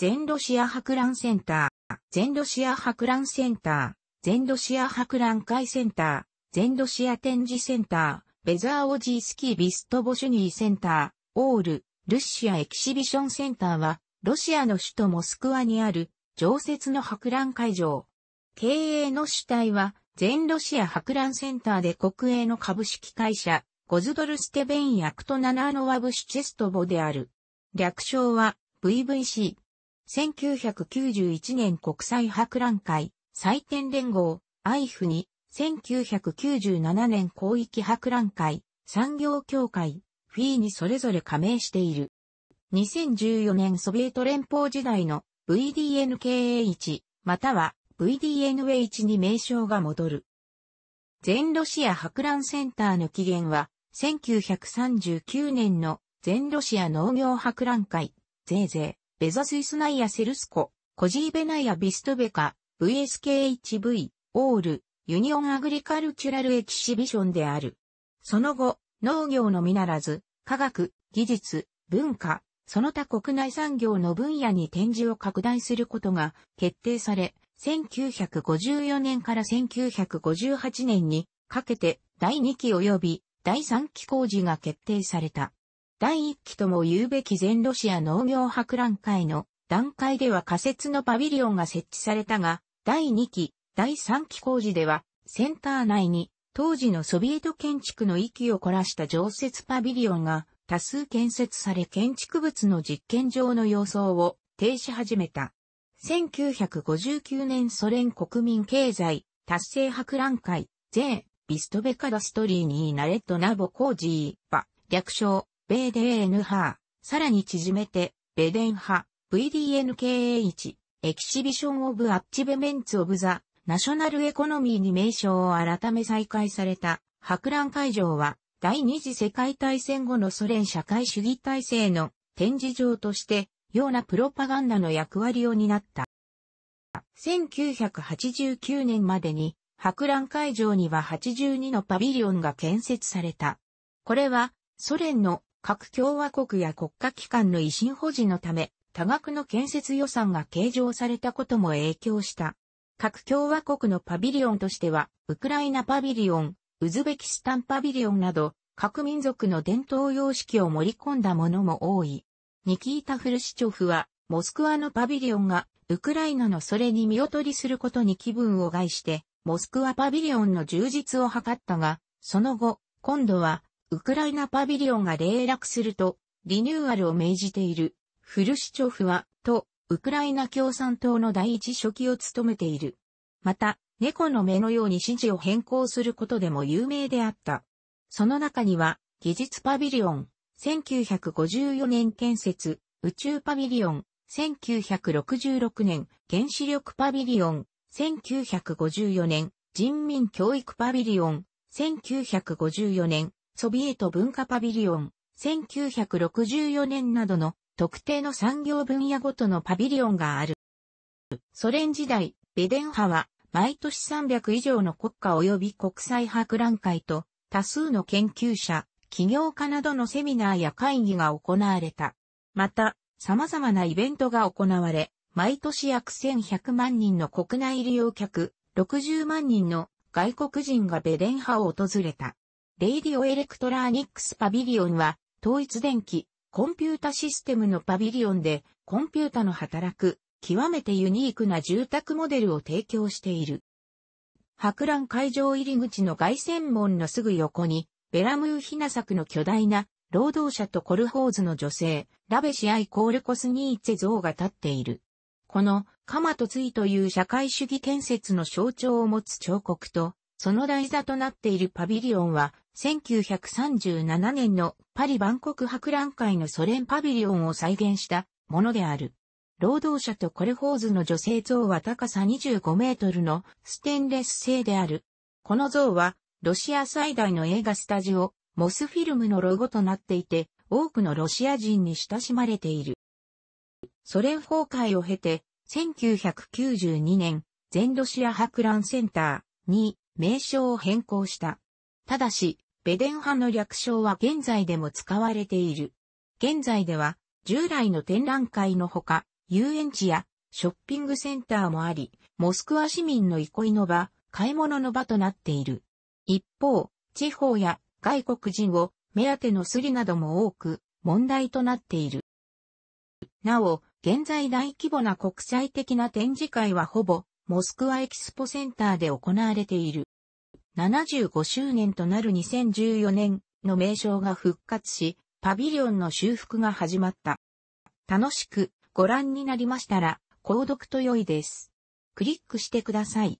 全ロシア博覧センター、全ロシア博覧センター、全ロシア博覧会センター、全ロシア展示センター、ベザーオジースキービストボシュニーセンター、オール、ルシアエキシビションセンターは、ロシアの首都モスクワにある、常設の博覧会場。経営の主体は、全ロシア博覧センターで国営の株式会社、ゴズドルステベンヤクトナナーノワブシチェストボである。略称は、VVC。1991年国際博覧会、祭典連合、IFNI。1997年広域博覧会、産業協会、FIIにそれぞれ加盟している。2014年ソビエト連邦時代の VDNKH または VDNH に名称が戻る。全ロシア博覧センターの起源は1939年の全ロシア農業博覧会、ZZ、ベザスイスナイアセルスコ、コジーベナイアビストベカ、VSKHV、オール、ユニオンアグリカルチュラルエキシビションである。その後、農業のみならず、科学、技術、文化、その他国内産業の分野に展示を拡大することが決定され、1954年から1958年にかけて第2期及び第3期工事が決定された。第1期とも言うべき全ロシア農業博覧会の段階では仮設のパビリオンが設置されたが、第2期、第3期工事では、センター内に、当時のソビエト建築の域を凝らした常設パビリオンが多数建設され建築物の実験場の様相を呈し始めた。1959年ソ連国民経済達成博覧会、J、ビストベカダストリーニーナレットナボコージー、バ、略称、VDNH、さらに縮めて、VDNH、VDNKH、エキシビションオブアッチベメンツオブザ、ナショナルエコノミーに名称を改め再開された博覧会場は第二次世界大戦後のソ連社会主義体制の展示場としてようなプロパガンダの役割を担った。1989年までに博覧会場には82のパビリオンが建設された。これはソ連の各共和国や国家機関の維新保持のため多額の建設予算が計上されたことも影響した。各共和国のパビリオンとしては、ウクライナパビリオン、ウズベキスタンパビリオンなど、各民族の伝統様式を盛り込んだものも多い。ニキータ・フルシチョフは、モスクワのパビリオンが、ウクライナのそれに見劣りすることに気分を害して、モスクワパビリオンの充実を図ったが、その後、今度は、ウクライナパビリオンが零落すると、リニューアルを命じている。フルシチョフは、ウクライナ共産党の第一書記を務めている。また、猫の目のように指示を変更することでも有名であった。その中には、技術パビリオン、1954年建設、宇宙パビリオン、1966年、原子力パビリオン、1954年、人民教育パビリオン、1954年、ソビエト文化パビリオン、1964年などの、特定の産業分野ごとのパビリオンがある。ソ連時代、VDNHは毎年300以上の国家及び国際博覧会と多数の研究者、起業家などのセミナーや会議が行われた。また、様々なイベントが行われ、毎年約1100万人の国内利用客、60万人の外国人がVDNHを訪れた。レイディオエレクトラーニックスパビリオンは、統一電気、コンピュータシステムのパビリオンで、コンピュータの働く、極めてユニークな住宅モデルを提供している。博覧会場入り口の凱旋門のすぐ横に、ベラムーヒナ作の巨大な、労働者とコルホーズの女性、Rabochiy i Kolkhoznitsa像が立っている。この、鎌と槌という社会主義建設の象徴を持つ彫刻と、その台座となっているパビリオンは、1937年のパリ万国博覧会のソ連パビリオンを再現したものである。労働者とコルホーズの女性像は高さ25メートルのステンレス製である。この像はロシア最大の映画スタジオ、モスフィルムのロゴとなっていて、多くのロシア人に親しまれている。ソ連崩壊を経て、1992年、全ロシア博覧センターに名称を変更した。ただし、VDNHの略称は現在でも使われている。現在では、従来の展覧会のほか、遊園地やショッピングセンターもあり、モスクワ市民の憩いの場、買い物の場となっている。一方、地方や外国人を目当てのスリなども多く問題となっている。なお、現在大規模な国際的な展示会はほぼモスクワエキスポセンターで行われている。75周年となる2014年の名称が復活し、パビリオンの修復が始まった。楽しくご覧になりましたら、購読と良いです。クリックしてください。